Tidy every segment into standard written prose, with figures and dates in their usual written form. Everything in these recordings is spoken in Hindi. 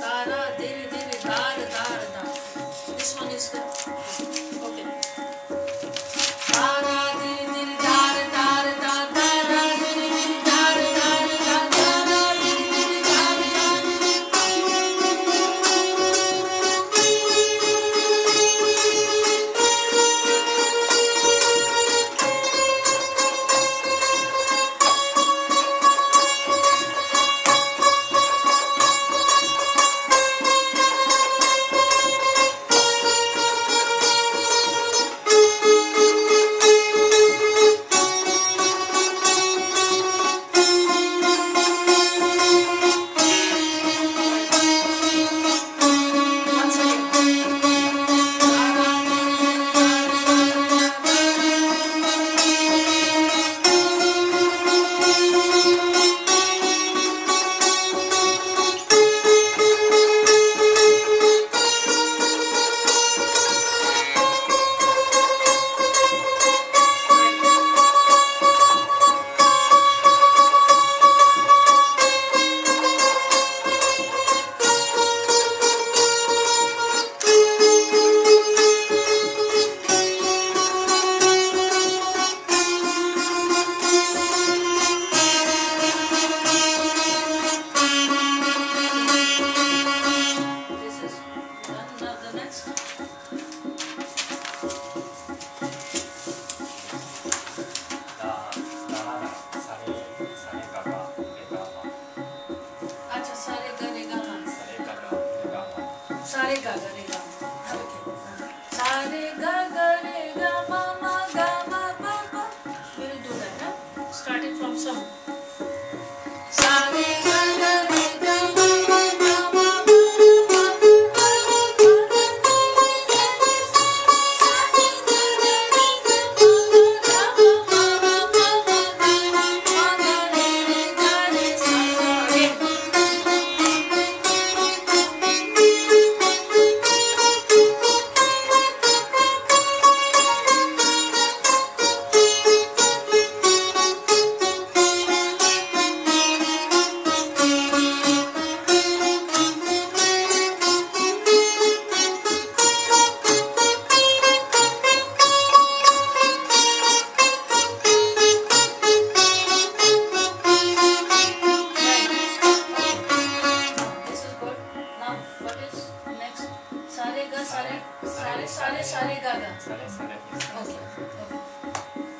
तारा दिल दिल दार दार दार this one is the okay तारा दिल दिल दार दार दार तारा दिल दिल दार दार दार तारा दिल दिल दार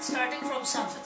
starting from something